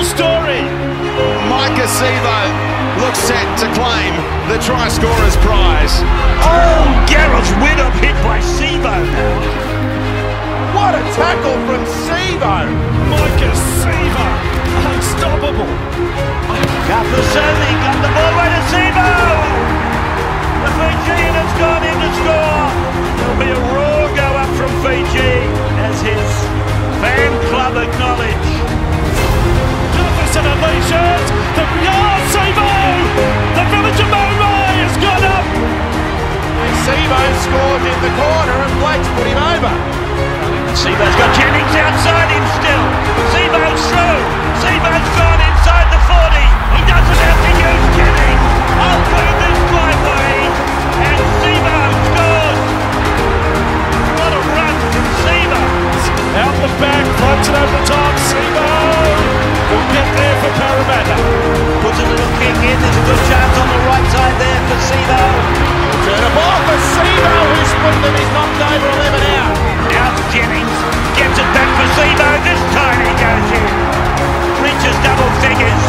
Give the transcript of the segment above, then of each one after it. whole story. Maika Sivo looks set to claim the try scorer's prize. Oh, Gareth's winner hit by Sivo. What a tackle from Sivo. Maika Sivo, unstoppable. Kafusoni got the ball right to Sivo. The Fijian has gone in to score. There'll be a roar go up from Fiji as his fan club acknowledge. Jefferson unleashes the Sivo! The village of Moray has gone up! And Sivo scored in the corner and Blake's put him over. Sivo's got Jennings outside him still. Sivo's through. Sivo's gone inside the 40. He doesn't have to use Jennings. I'll play this flyaway. And Sivo scores. What a run from Sivo. Out the back, floats it over the top. Sivo will get there for Parramatta. Puts a little kick in. There's a good chance on the right side there for Sivo. Turn a ball for Sivo, who's put them. He's knocked over 11 out. Out to Jennings. Gets it back for Sivo. This time he goes in. Reaches double figures.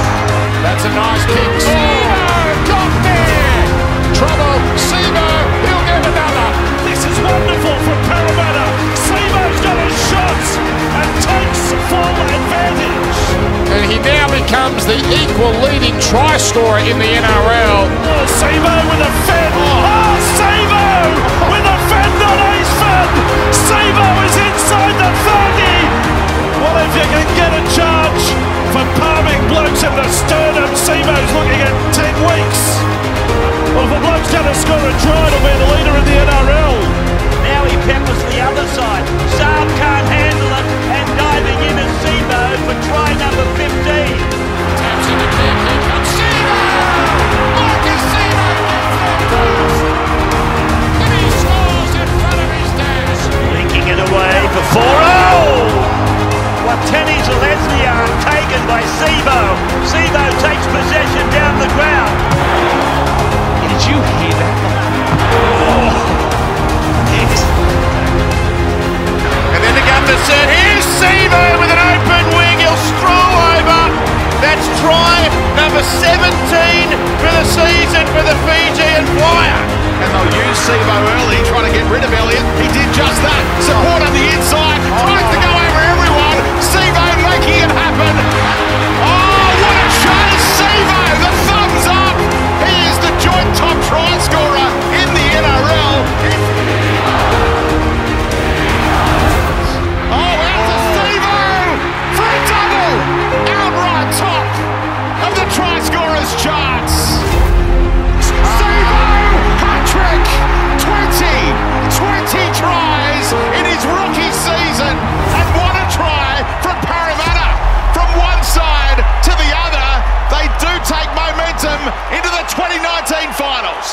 That's a nice kick. Sivo got there. Trouble. Sivo. He'll get another. This is wonderful for Parramatta. Sivo's got his shots and takes full advantage. And he now becomes the equal leading try scorer in the NRL. Oh, Sivo with a fin. Oh, Sivo with a fin on Eastman. Sivo is inside the 30. Well, if you can get a charge for palming blokes in the sternum, Sivo's looking at 10 weeks. Well, if a bloke's going to score a try, to be the leader in the NRL. Now he peppers the other side. Saab can't handle it, and diving in is Sivo for try number 15. Taps into clear kick. Up Sivo! Maika Sivo gets it! And he scores in front of his dash. Linking it away for 4-0. Watani's Leslie are taken by Sivo. Sivo takes possession down the ground. Did you hear that? Set. Here's Sivo with an open wing. He'll stroll over. That's try number 17 for the season for the Fijian player. And they'll use Sivo early, trying to get rid of Elliott. He did just that. Support on the inside. Tries to go over everyone. Sivo making it happen. Oh, what a shot is Sivo. The thumbs up. He is the joint top try scorer in the NRL. Into the 2019 finals.